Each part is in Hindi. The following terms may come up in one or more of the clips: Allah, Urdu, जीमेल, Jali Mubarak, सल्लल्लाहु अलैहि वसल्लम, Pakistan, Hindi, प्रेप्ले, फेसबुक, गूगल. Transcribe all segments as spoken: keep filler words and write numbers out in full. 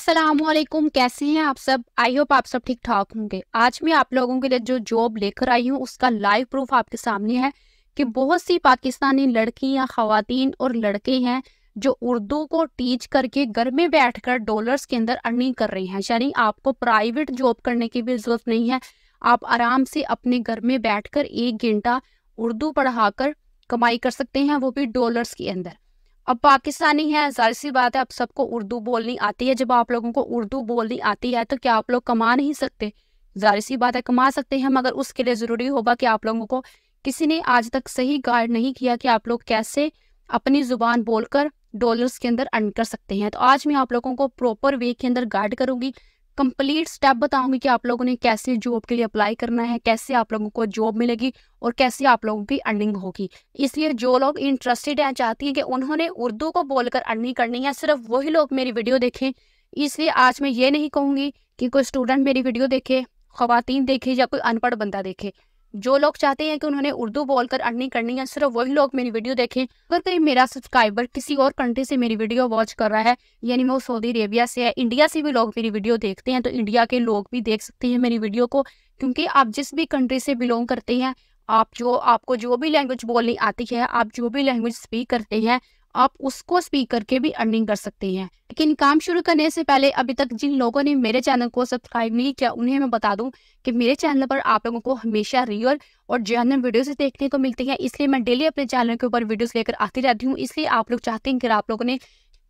अस्सलामुअलैकुम, कैसे हैं आप सब। आई होप आप सब ठीक ठाक होंगे। आज मैं आप लोगों के लिए जो जॉब लेकर आई हूँ उसका लाइव प्रूफ आपके सामने है कि बहुत सी पाकिस्तानी लड़कियाँ, ख़वातीन और लड़के हैं जो उर्दू को टीच करके घर में बैठकर डॉलर्स के अंदर अर्निंग कर रहे हैं। यानी आपको प्राइवेट जॉब करने की भी जरूरत नहीं है, आप आराम से अपने घर में बैठ कर एक घंटा उर्दू पढ़ा कर कमाई कर सकते हैं, वो भी डॉलर्स के अंदर। अब पाकिस्तानी है, जाहिर सी बात है, आप सबको उर्दू बोलनी आती है। जब आप लोगों को उर्दू बोलनी आती है तो क्या आप लोग कमा नहीं सकते? जाहिर सी बात है कमा सकते हैं, मगर उसके लिए ज़रूरी होगा कि आप लोगों को किसी ने आज तक सही गाइड नहीं किया कि आप लोग कैसे अपनी ज़ुबान बोलकर डॉलर्स के अंदर अर्न कर सकते हैं। तो आज मैं आप लोगों को प्रॉपर वे के अंदर गाइड करूँगी, कंप्लीट स्टेप बताऊँगी कि आप लोगों ने कैसे जॉब के लिए अप्लाई करना है, कैसे आप लोगों को जॉब मिलेगी और कैसे आप लोगों की अर्निंग होगी। इसलिए जो लोग इंटरेस्टेड हैं, चाहती हैं कि उन्होंने उर्दू को बोलकर अर्निंग करनी है, सिर्फ वही लोग मेरी वीडियो देखें। इसलिए आज मैं ये नहीं कहूँगी कि कोई स्टूडेंट मेरी वीडियो देखे, ख़वातीन देखे या कोई अनपढ़ बंदा देखे। जो लोग चाहते हैं कि उन्होंने उर्दू बोलकर अर्निंग करनी है, सिर्फ वही लोग मेरी वीडियो देखें। अगर कोई मेरा सब्सक्राइबर किसी और कंट्री से मेरी वीडियो वॉच कर रहा है, यानी वो सऊदी अरेबिया से है, इंडिया से भी लोग मेरी वीडियो देखते हैं, तो इंडिया के लोग भी देख सकते हैं मेरी वीडियो को। क्योंकि आप जिस भी कंट्री से बिलोंग करते हैं, आप जो आपको जो भी लैंग्वेज बोलनी आती है, आप जो भी लैंग्वेज स्पीक करते हैं, आप उसको स्पीक करके भी अर्निंग कर सकते हैं। लेकिन काम शुरू करने से पहले अभी तक जिन लोगों ने मेरे चैनल को सब्सक्राइब नहीं किया, उन्हें मैं बता दूं कि मेरे चैनल पर आप लोगों को हमेशा रियल और जेन्युइन वीडियोस देखने को मिलती हैं। इसलिए मैं डेली अपने चैनल के ऊपर वीडियोस लेकर आती रहती हूँ। इसलिए आप लोग चाहते हैं कि आप लोगों ने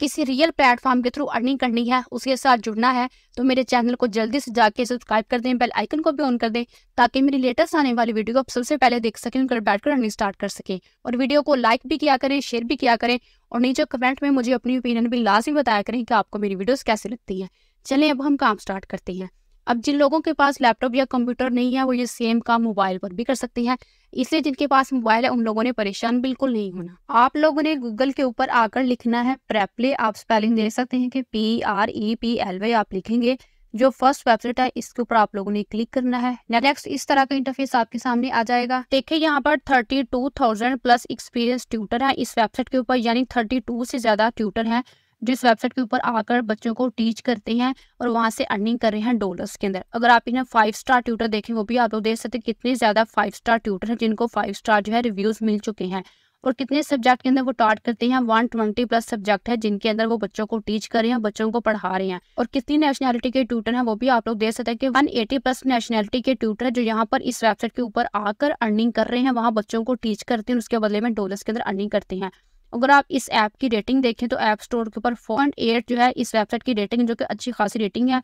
किसी रियल प्लेटफॉर्म के थ्रू अर्निंग करनी है, उसके साथ जुड़ना है, तो मेरे चैनल को जल्दी से जाके सब्सक्राइब कर दें, बेल आइकन को भी ऑन कर दें, ताकि मेरी लेटेस्ट आने वाली वीडियो को आप सबसे पहले देख सकें, उनकर बैठकर अर्निंग स्टार्ट कर सकें। और वीडियो को लाइक भी किया करें, शेयर भी किया करें और नीचे कमेंट में मुझे अपनी ओपिनियन भी लाजमी बताया करें कि आपको मेरी वीडियोज़ कैसे लगती हैं। चलें अब हम काम स्टार्ट करते हैं। अब जिन लोगों के पास लैपटॉप या कंप्यूटर नहीं है, वो ये सेम काम मोबाइल पर भी कर सकते हैं। इसलिए जिनके पास मोबाइल है उन लोगों ने परेशान बिल्कुल नहीं होना। आप लोगों ने गूगल के ऊपर आकर लिखना है प्रेप्ले। आप स्पेलिंग देख सकते हैं कि P R E P L Y आप लिखेंगे। जो फर्स्ट वेबसाइट है इसके ऊपर आप लोगों ने क्लिक करना है। नेक्स्ट इस तरह का इंटरफेस आपके सामने आ जाएगा। देखिए यहाँ पर thirty two thousand plus experience tutor है इस वेबसाइट के ऊपर, यानी थर्टी टू से ज्यादा ट्यूटर है जिस वेबसाइट के ऊपर आकर बच्चों को टीच करते हैं और वहाँ से अर्निंग कर रहे हैं डॉलर्स के अंदर। अगर आप इन्हें फाइव स्टार ट्यूटर देखें, वो भी आप लोग देख सकते हैं कितने ज़्यादा फाइव स्टार ट्यूटर हैं जिनको फाइव स्टार जो है रिव्यूज़ मिल चुके हैं। और कितने सब्जेक्ट के अंदर वो टाट करते हैं, वन ट्वेंटी प्लस सब्जेक्ट है जिनके अंदर वो बच्चों को टीच कर रहे हैं, बच्चों को पढ़ा रहे हैं। और कितनी नेशनैलिटी के ट्यूटर हैं वो भी आप लोग देख सकते हैं कि वन एटी प्लस नेशनैलिटी के ट्यूटर जो यहाँ पर इस वेबसाइट के ऊपर आकर अर्निंग कर रहे हैं, वहाँ बच्चों को टीच करते हैं, उसके बदले में डॉलर्स के अंदर अर्निंग करते हैं। अगर आप इस ऐप की रेटिंग देखें तो ऐप स्टोर के ऊपर फोर पॉइंट एट जो है इस वेबसाइट की रेटिंग, जो कि अच्छी खासी रेटिंग है।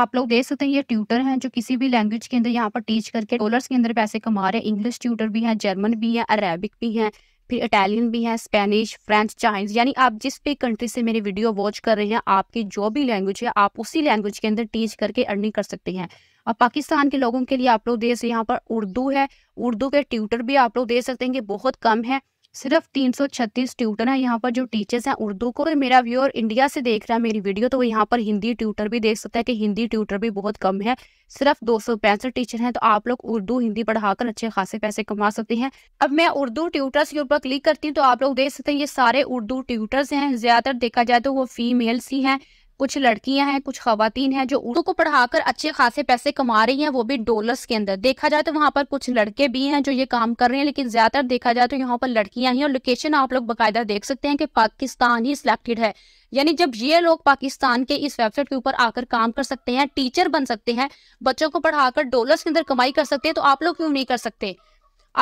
आप लोग देख सकते हैं ये ट्यूटर हैं जो किसी भी लैंग्वेज के अंदर यहाँ पर टीच करके डॉलर्स के अंदर पैसे कमा रहे हैं। इंग्लिश ट्यूटर भी हैं, जर्मन भी हैं, अरेबिक भी हैं, फिर इटालियन भी है, स्पेनिश, फ्रेंच, चाइनीज, यानी आप जिस भी कंट्री से मेरी वीडियो वॉच कर रहे हैं, आपकी जो भी लैंग्वेज है आप उसी लैंग्वेज के अंदर टीच करके अर्निंग कर सकते हैं। और पाकिस्तान के लोगों के लिए आप लोग देख सकते हैं यहाँ पर उर्दू है, उर्दू के ट्यूटर भी आप लोग देख सकते हैं कि बहुत कम है, सिर्फ तीन सौ छत्तीस ट्यूटर हैं यहाँ पर जो टीचर्स हैं उर्दू को। और मेरा व्यूअर इंडिया से देख रहा है मेरी वीडियो, तो वो यहाँ पर हिंदी ट्यूटर भी देख सकता है कि हिंदी ट्यूटर भी बहुत कम है, सिर्फ दो सौ पैंसठ टीचर हैं। तो आप लोग उर्दू हिंदी पढ़ाकर अच्छे खासे पैसे कमा सकते हैं। अब मैं उर्दू ट्यूटर्स के ऊपर क्लिक करती हूँ तो आप लोग देख सकते हैं ये सारे उर्दू ट्यूटर्स हैं। ज़्यादातर देखा जाए तो वो फीमेल्स ही हैं, कुछ लड़कियां हैं, कुछ ख़वातीन हैं जो उर्दू को पढ़ाकर अच्छे खासे पैसे कमा रही हैं, वो भी डॉलर्स के अंदर। देखा जाए तो वहाँ पर कुछ लड़के भी हैं जो ये काम कर रहे हैं, लेकिन ज़्यादातर देखा जाए तो यहाँ पर लड़कियां ही। और लोकेशन आप लोग बाकायदा देख सकते हैं कि पाकिस्तान ही सिलेक्टेड है, यानी जब ये लोग पाकिस्तान के इस वेबसाइट के ऊपर आकर काम कर सकते हैं, टीचर बन सकते हैं, बच्चों को पढ़ाकर डॉलर्स के अंदर कमाई कर सकते हैं, तो आप लोग क्यों नहीं कर सकते?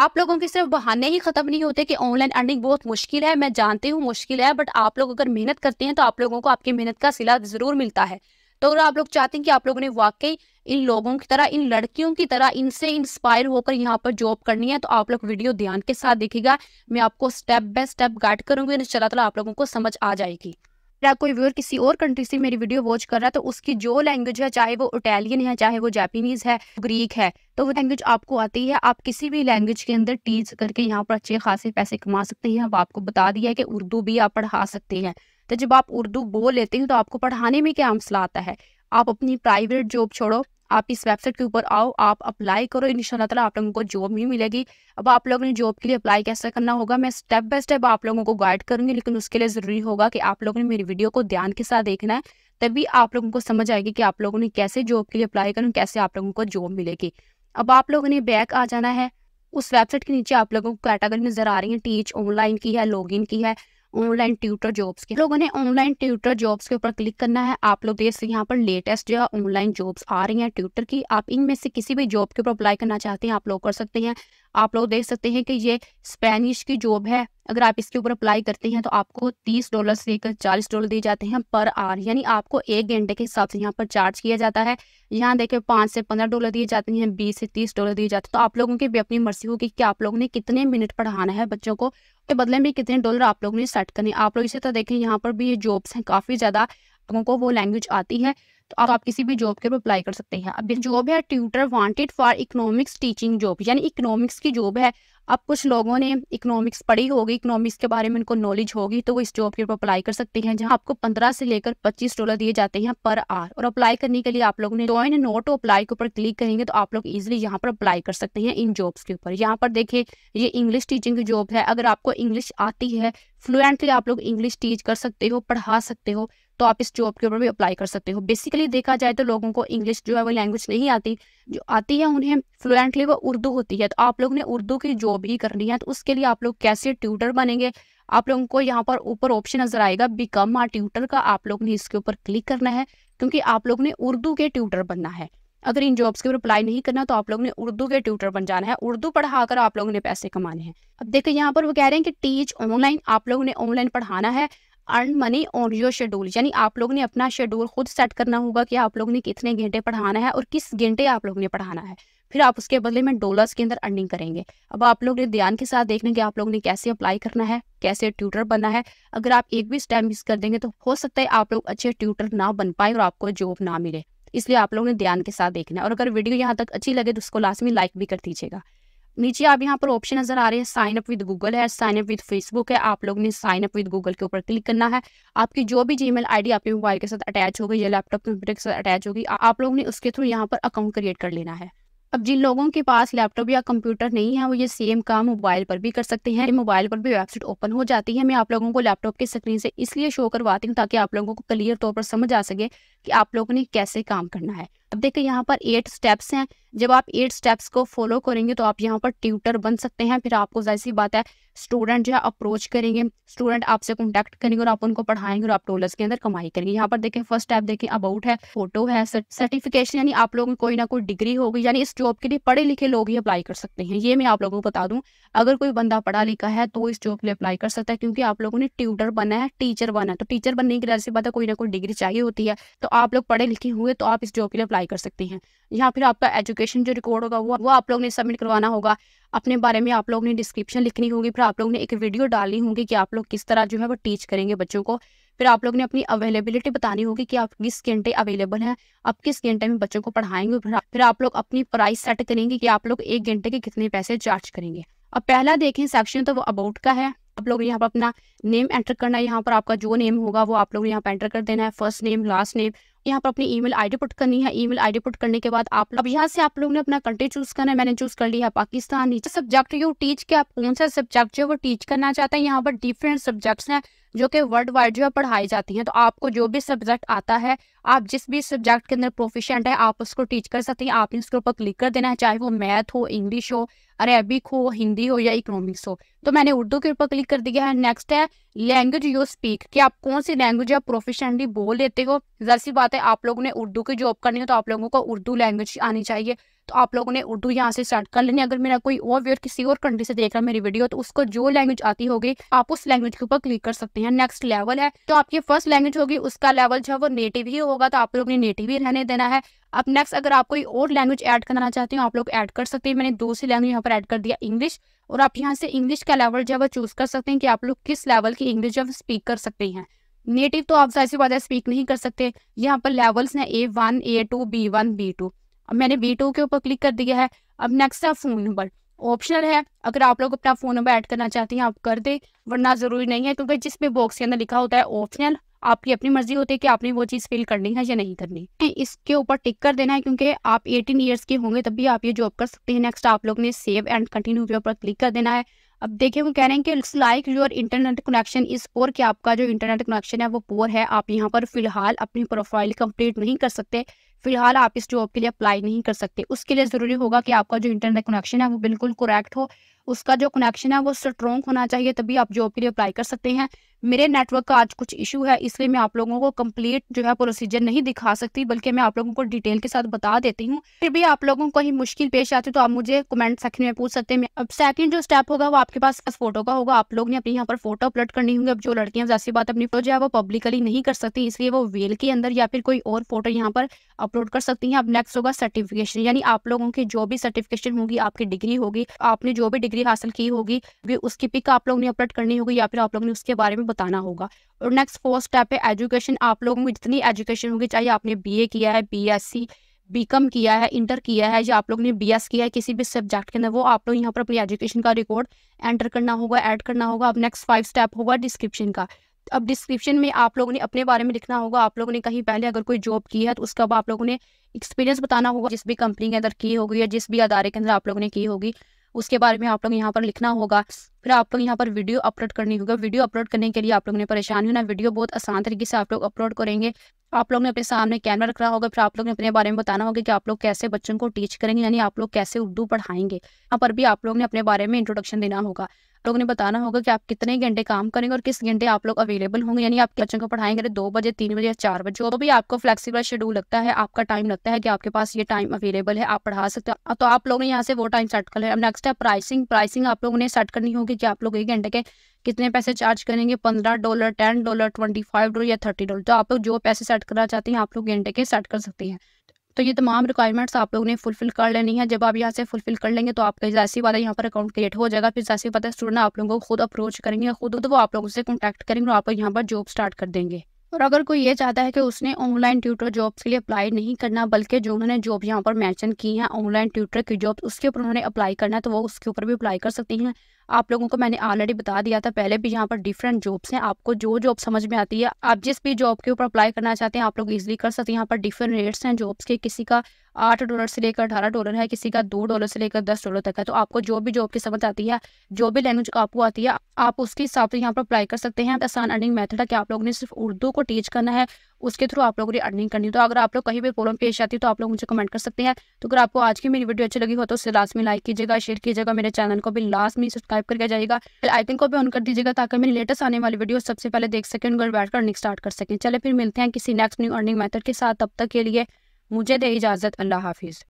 आप लोगों के सिर्फ बहाने ही ख़त्म नहीं होते कि ऑनलाइन अर्निंग बहुत मुश्किल है। मैं जानती हूँ मुश्किल है, बट आप लोग अगर मेहनत करते हैं तो आप लोगों को आपकी मेहनत का सिला ज़रूर मिलता है। तो अगर आप लोग चाहते हैं कि आप लोगों ने वाकई इन लोगों की तरह, इन लड़कियों की तरह, इनसे इंस्पायर होकर यहाँ पर जॉब करनी है, तो आप लोग वीडियो ध्यान के साथ देखिएगा। मैं आपको स्टेप बाय स्टेप गाइड करूँगी, इंशाल्लाह ताला आप लोगों को समझ आ जाएगी। अगर कोई व्यूअर किसी और कंट्री से मेरी वीडियो वॉच कर रहा है तो उसकी जो लैंग्वेज है, चाहे वो इटालियन है, चाहे वो जापानीज है, ग्रीक है, तो वो लैंग्वेज आपको आती है, आप किसी भी लैंग्वेज के अंदर टीच करके यहाँ पर अच्छे खासे पैसे कमा सकते हैं। अब आपको बता दिया है कि उर्दू भी आप पढ़ा सकते हैं, तो जब आप उर्दू बोल लेते हैं तो आपको पढ़ाने में क्या मसला आता है? आप अपनी प्राइवेट जॉब छोड़ो, आप इस वेबसाइट के ऊपर आओ, आप अप्लाई करो, इंशाल्लाह ताला आप लोगों को जॉब नहीं मिलेगी। अब आप लोगों ने जॉब के लिए अप्लाई कैसे करना होगा, मैं स्टेप बाय स्टेप आप लोगों को गाइड करूंगी, लेकिन उसके लिए ज़रूरी होगा कि आप लोगों ने मेरी वीडियो को ध्यान के साथ देखना है, तभी आप लोगों को समझ आएगी कि आप लोगों ने कैसे जॉब के लिए अप्लाई करना, कैसे आप लोगों को जॉब मिलेगी। अब आप लोगों ने बैक आ जाना है। उस वेबसाइट के नीचे आप लोगों को कैटेगरी नजर आ रही है, टीच ऑनलाइन की है, लॉगिन की है, ऑनलाइन ट्यूटर जॉब्स के। लोगों ने ऑनलाइन ट्यूटर जॉब्स के ऊपर क्लिक करना है। आप लोग देख सकते हैं यहाँ पर लेटेस्ट जो है ऑनलाइन जॉब्स आ रही हैं ट्यूटर की। आप इनमें से किसी भी जॉब के ऊपर अप्लाई करना चाहते हैं आप लोग कर सकते हैं। आप लोग देख सकते हैं कि ये स्पेनिश की जॉब है। अगर आप इसके ऊपर अप्लाई करते हैं तो आपको तीस डॉलर से लेकर चालीस डॉलर दिए जाते हैं पर आवर, यानी आपको एक घंटे के हिसाब से यहाँ पर चार्ज किया जाता है। यहाँ देखें पाँच से पंद्रह डॉलर दिए जाते हैं, बीस से तीस डॉलर दिए जाते हैं। तो आप लोगों की भी अपनी मर्जी होगी कि आप लोगों ने कितने मिनट पढ़ाना है बच्चों को, के बदले में कितने डॉलर आप लोगों ने सेट करने। आप लोग इसी तरह देखें यहाँ पर भी ये जॉब्स हैं, काफ़ी ज़्यादा लोगों को वो लैंग्वेज आती है, तो आप, आप किसी भी जॉब के ऊपर अप्लाई कर सकते हैं। अब जॉब है tutor wanted for economics teaching job, यानी इकोनॉमिक्स की जॉब है। अब कुछ लोगों ने इकोनॉमिक्स पढ़ी होगी, इकोनॉमिक्स के बारे में उनको नॉलेज होगी, तो वो इस जॉब के ऊपर अप्लाई कर सकते हैं, जहां आपको पंद्रह से लेकर पच्चीस डॉलर दिए जाते हैं पर आवर। और अप्लाई करने के लिए आप लोगों ने ज्वाइन नॉट टू अप्लाई के ऊपर क्लिक करेंगे तो आप लोग इजिली यहाँ पर अप्लाई कर सकते हैं इन जॉब्स के ऊपर। यहाँ पर देखिए ये इंग्लिश टीचिंग की जॉब है। अगर आपको इंग्लिश आती है फ्लुएंटली आप लोग इंग्लिश टीच कर सकते हो, पढ़ा सकते हो, तो आप इस जॉब के ऊपर भी अप्लाई कर सकते हो। बेसिकली देखा जाए तो लोगों को इंग्लिश जो है वो लैंग्वेज नहीं आती, जो आती है उन्हें फ्लुएंटली वो उर्दू होती है। तो आप लोगों ने उर्दू की जॉब ही करनी है। तो उसके लिए आप लोग कैसे ट्यूटर बनेंगे, आप लोगों को यहाँ पर ऊपर ऑप्शन नजर आएगा बिकम अ ट्यूटर का, आप लोगों ने इसके ऊपर क्लिक करना है क्योंकि आप लोगों ने उर्दू के ट्यूटर बनना है। अगर इन जॉब्स के ऊपर अप्लाई नहीं करना तो आप लोगों ने उर्दू के ट्यूटर बन जाना है, उर्दू पढ़ाकर आप लोगों ने पैसे कमाने हैं। अब देखो यहाँ पर वो कह रहे हैं कि टीच ऑनलाइन, आप लोगों ने ऑनलाइन पढ़ाना है। Earn money on your schedule, यानी आप लोगों ने अपना शेड्यूल खुद सेट करना होगा कि आप लोगों ने कितने घंटे पढ़ाना है और किस घंटे आप लोगों ने पढ़ाना है, फिर आप उसके बदले में डॉलर्स के अंदर अर्निंग करेंगे। अब आप लोग ने ध्यान के साथ देखना कि आप लोगों ने कैसे अप्लाई करना है, कैसे ट्यूटर बनना है। अगर आप एक भी स्टेप मिस कर देंगे तो हो सकता है आप लोग अच्छे ट्यूटर ना बन पाए और आपको जॉब ना मिले, इसलिए आप लोगों ने ध्यान के साथ देखना है। और अगर वीडियो यहाँ तक अच्छी लगे तो उसको लास्ट में लाइक भी कर दीजिएगा। नीचे आप यहाँ पर ऑप्शन नजर आ रहे हैं साइन अप विद गूगल है, साइन अप विद फेसबुक है। आप लोग ने साइन अप विद गूगल के ऊपर क्लिक करना है। आपकी जो भी जीमेल आईडी आपके मोबाइल के साथ अटैच होगी या लैपटॉप कंप्यूटर के साथ अटैच होगी, आप लोग ने उसके थ्रू यहाँ पर अकाउंट क्रिएट कर लेना है। अब जिन लोगों के पास लैपटॉप या कंप्यूटर नहीं है वो ये सेम काम मोबाइल पर भी कर सकते हैं। मोबाइल पर भी वेबसाइट ओपन हो जाती है। मैं आप लोगों को लैपटॉप की स्क्रीन से इसलिए शो करवाती हूँ ताकि आप लोगों को क्लियर तौर पर समझ आ सके कि आप लोगों ने कैसे काम करना है। अब देखिए यहाँ पर एट स्टेप्स हैं। जब आप एट स्टेप्स को फॉलो करेंगे तो आप यहाँ पर ट्यूटर बन सकते हैं। फिर आपको जाहिर सी बात है स्टूडेंट जो है अप्रोच करेंगे, स्टूडेंट आपसे कॉन्टैक्ट करेंगे और आप उनको पढ़ाएंगे और आप डॉलर्स के अंदर कमाई करेंगे। यहाँ पर देखें फर्स्ट स्टेप देखें अबाउट है, फोटो है, सर्टिफिकेशन, यानी आप लोगों को कोई ना कोई डिग्री होगी, यानी इस जॉब के लिए पढ़े लिखे लोग ही अप्लाई कर सकते हैं। ये मैं आप लोगों को बता दूँ, अगर कोई बंदा पढ़ा लिखा है तो इस जॉब के लिए अप्लाई कर सकता है क्योंकि आप लोगों ने ट्यूटर बना है, टीचर बना है, तो टीचर बनने की जाहिर सी बात है कोई ना कोई डिग्री चाहिए होती है। तो आप लोग पढ़े लिखे हुए तो आप इस जॉब के लिए अप्लाई कर सकते हैं। यहाँ फिर आपका एजुकेशन जो रिकॉर्ड होगा वो वो आप लोगों ने सबमिट करवाना होगा। अपने बारे में आप लोगों ने डिस्क्रिप्शन लिखनी होगी। फिर आप लोगों ने एक वीडियो डालनी होगी कि आप लोग किस तरह जो है वो टीच करेंगे बच्चों को। फिर आप लोगों ने अपनी अवेलेबिलिटी बतानी होगी कि आप किस घंटे अवेलेबल हैं, आप किस घंटे में बच्चों को पढ़ाएंगे। फिर आप लोग अपनी प्राइस सेट करेंगे कि आप लोग एक घंटे के कितने पैसे चार्ज करेंगे। अब पहला देखें सेक्शन तो वो अबाउट का है। आप लोग यहाँ पर अपना नेम एंटर करना है। यहाँ पर आपका जो नेम होगा वो आप लोग यहाँ पर एंटर कर देना है, फर्स्ट नेम, लास्ट नेम। यहाँ पर अपनी ईमेल आईडी पुट करनी है। ईमेल आईडी पुट करने के बाद आप अब यहाँ से आप लोग ने अपना कंट्री चूज करना है। मैंने चूज कर लिया है पाकिस्तान। नीचे सब्जेक्ट यू टीच के आप कौन सा सब्जेक्ट जो है वो टीच करना चाहते हैं। यहाँ पर डिफरेंट सब्जेक्ट्स हैं जो कि वर्ल्ड वाइड जो है पढ़ाई जाती हैं। तो आपको जो भी सब्जेक्ट आता है, आप जिस भी सब्जेक्ट के अंदर प्रोफिशेंट है, आप उसको टीच कर सकते हैं। आपने उसके ऊपर क्लिक कर देना है, चाहे वो मैथ हो, इंग्लिश हो, अरेबिक हो, हिंदी हो या इकोनॉमिक्स हो। तो मैंने उर्दू के ऊपर क्लिक कर दिया है। नेक्स्ट है लैंग्वेज यू स्पीक, कि आप कौन सी लैंग्वेज आप प्रोफिशेंटली बोल लेते हो। ज़ाहिर सी बात है आप लोगों ने उर्दू की जॉब करनी है तो आप लोगों को उर्दू लैंग्वेज आनी चाहिए। तो आप लोगों ने उर्दू यहाँ से स्टार्ट कर लेनी है। अगर मेरा कोई और व्यक्ति किसी और कंट्री से देख रहा है मेरी वीडियो तो उसको जो लैंग्वेज आती होगी आप उस लैंग्वेज के ऊपर क्लिक कर सकते हैं। नेक्स्ट लेवल है, तो आपकी फर्स्ट लैंग्वेज होगी उसका लेवल जो है वो नेटिव ही होगा, तो आप लोगों ने नेटिव ही रहने देना है। अब नेक्स्ट अगर आप कोई और लैंग्वेज ऐड करना चाहते हो आप लोग ऐड कर सकते हैं। मैंने दूसरी लैंग्वेज यहाँ पर ऐड कर दिया इंग्लिश, और आप यहाँ से इंग्लिश का लेवल जो है वो चूज कर सकते हैं कि आप लोग किस लेवल की इंग्लिश जो स्पीक कर सकते हैं। नेटिव तो आप ज़ाहिर सी बात है स्पीक नहीं कर सकते। यहाँ पर लेवल्स हैं A one A two B one B two. अब मैंने बी टू के ऊपर क्लिक कर दिया है। अब नेक्स्ट है फ़ोन नंबर, ऑप्शनल है। अगर आप लोग अपना फ़ोन नंबर ऐड करना चाहते हैं आप कर दें, वरना ज़रूरी नहीं है क्योंकि जिस पे बॉक्स के अंदर लिखा होता है ऑप्शनल, आपकी अपनी मर्जी होती है कि आपने वो चीज़ फिल करनी है या नहीं करनी। इसके ऊपर टिक कर देना है क्योंकि आप अठारह ईयर्स के होंगे तभी आप ये जॉब कर सकते हैं। नेक्स्ट आप लोग ने सेव एंड कंटिन्यू के ऊपर क्लिक कर देना है। अब देखिए वो कह रहे हैं कि looks like your internet connection is poor, कि आपका जो इंटरनेट कनेक्शन है वो पोअर है, आप यहाँ पर फिलहाल अपनी प्रोफाइल कंप्लीट नहीं कर सकते, फिलहाल आप इस जॉब के लिए अप्लाई नहीं कर सकते। उसके लिए ज़रूरी होगा कि आपका जो इंटरनेट कनेक्शन है वो बिल्कुल करेक्ट हो, उसका जो कनेक्शन है वो स्ट्रॉन्ग होना चाहिए, तभी आप जॉब के लिए अप्लाई कर सकते हैं। मेरे नेटवर्क का आज कुछ इशू है, इसलिए मैं आप लोगों को कंप्लीट जो है प्रोसीजर नहीं दिखा सकती, बल्कि मैं आप लोगों को डिटेल के साथ बता देती हूँ। फिर भी आप लोगों को ही मुश्किल पेश आती है तो आप मुझे कमेंट सेक्शन में पूछ सकते हैं। अब सेकंड जो स्टेप होगा वो आपके पास फोटो का होगा, आप लोग ने अपनी यहाँ पर फोटो अपलोड करनी होगी। अब जो लड़कियां जैसी बात अपनी फोटो जो है वो पब्लिकली नहीं कर सकती, इसलिए वो वेल के अंदर या फिर कोई और फोटो यहाँ पर अपलोड कर सकती हैं। अब नेक्स्ट होगा सर्टिफिकेशन, यानी आप लोगों की जो भी सर्टिफिकेशन होगी, आपकी डिग्री होगी, आपने जो भी डिग्री हासिल की होगी भी उसकी पिक आप लोगों ने अपलोड करनी होगी या फिर आप लोगों ने उसके बारे में बताना होगा। और नेक्स्ट फोर्थ स्टेप है एजुकेशन, आप लोगों को जितनी एजुकेशन होगी, चाहे आपने बीए किया है, बीएससी, बीकॉम किया है, इंटर किया है या आप लोगों ने बीएस किया है किसी भी सब्जेक्ट के अंदर, वो आप लोग यहाँ पर अपनी एजुकेशन का रिकॉर्ड एंटर करना होगा, ऐड करना होगा। अब नेक्स्ट फाइव स्टेप होगा डिस्क्रिप्शन का। अब डिस्क्रिप्शन में आप लोगों ने अपने बारे में लिखना होगा, आप लोगों ने कहीं पहले अगर कोई जॉब की है तो उसका आप लोगों ने एक्सपीरियंस बताना होगा, जिस भी कंपनी के अंदर की होगी या जिस भी अदारे के अंदर आप लोगों ने की होगी उसके बारे में आप लोग यहाँ पर लिखना होगा। फिर आप लोग यहाँ पर वीडियो अपलोड करनी होगा। वीडियो अपलोड करने के लिए आप लोगों ने परेशान होना, वीडियो बहुत आसान तरीके से आप लोग अपलोड करेंगे। आप लोग ने अपने सामने कैमरा रखना होगा, फिर आप लोग ने अपने बारे में बताना होगा कि आप लोग कैसे बच्चों को टीच करेंगे, यानी आप लोग कैसे उर्दू पढ़ाएंगे। यहाँ पर भी आप लोग ने अपने बारे में इंट्रोडक्शन देना होगा, आप लोगों ने बताना होगा कि आप कितने घंटे काम करेंगे और किस घंटे आप लोग अवेलेबल होंगे, यानी आपके बच्चों को पढ़ाएंगे दो बजे, तीन बजे, चार बजे, जो भी आपको फ्लेक्सिबल शेड्यूल लगता है, आपका टाइम लगता है कि आपके पास ये टाइम अवेलेबल है, आप पढ़ा सकते हो, तो आप लोगों ने यहाँ से वो टाइम सेट कर लिया। नेक्स्ट है प्राइसिंग। प्राइसिंग आप लोगों ने सेट करनी होगी कि आप लोग एक घंटे के कितने पैसे चार्ज करेंगे, पंद्रह dollar, ten dollar, twenty five dollar या थर्टी डॉलर। तो आप लोग जो पैसे सेट करना चाहते हैं आप लोग घंटे के सेट कर सकते हैं। तो ये तमाम रिक्वायरमेंट्स आप लोगों ने फुलफिल कर लेनी है। जब आप यहाँ से फुलफिल कर लेंगे तो आपका जैसी बात है यहाँ पर अकाउंट क्रिएट हो जाएगा। फिर जैसी बात है स्टूडेंट आप लोगों को खुद अप्रोच करेंगे, खुद तो वो आप लोगों से कॉन्टैक्ट करेंगे और आप यहाँ पर जॉब स्टार्ट कर देंगे। और अगर कोई ये चाहता है कि उसने ऑनलाइन ट्यूटर जॉब्स के लिए अप्लाई नहीं करना, बल्कि जो उन्होंने जॉब यहाँ पर मेंशन की है ऑनलाइन ट्यूटर की जॉब, उसके ऊपर उन्होंने अप्लाई करना है, तो वो उसके ऊपर भी अप्लाई कर सकती हैं। आप लोगों को मैंने ऑलरेडी बता दिया था पहले भी, यहाँ पर डिफरेंट जॉब्स हैं, आपको जो जॉब समझ में आती है आप जिस भी जॉब के ऊपर अप्लाई करना चाहते हैं आप लोग इजीली कर सकते हैं। यहाँ पर डिफरेंट रेट्स हैं जॉब्स के, किसी का आठ डॉलर से लेकर अठारह डॉलर है, किसी का दो डॉलर से लेकर दस डॉलर तक है। तो आपको जो भी जॉब की समझ आती है, जो भी लैंग्वेज आपको आती है, आप उसके हिसाब से यहाँ पर अप्लाई कर सकते हैं। आसान अर्निंग मेथड है कि आप लोगों ने सिर्फ उर्दू को टीच करना है, उसके थ्रू आप लोगों ने अर्निंग करनी है। तो अगर आप लोग कहीं भी प्रॉब्लम पेश आती है तो आप लोग मुझे कमेंट कर सकते हैं। तो अगर आपको आज की मेरी वीडियो अच्छी लगी हो तो उसे लास्ट में लाइक कीजिएगा, शेयर कीजिएगा, मेरे चैनल को भी लास्ट में सब्सक्राइब करके जाएगा, बेल आइकन को भी ऑन कर दीजिएगा ताकि मेरी लेटेस्ट आने वाली वीडियो सबसे पहले देख सकें और बैठकर अर्निंग स्टार्ट कर सकें। चले फिर मिलते हैं किसी नेक्स्ट न्यू अर्निंग मेथड के साथ, तब तक के लिए मुझे दे इजाज़त, अल्लाह हाफिज़।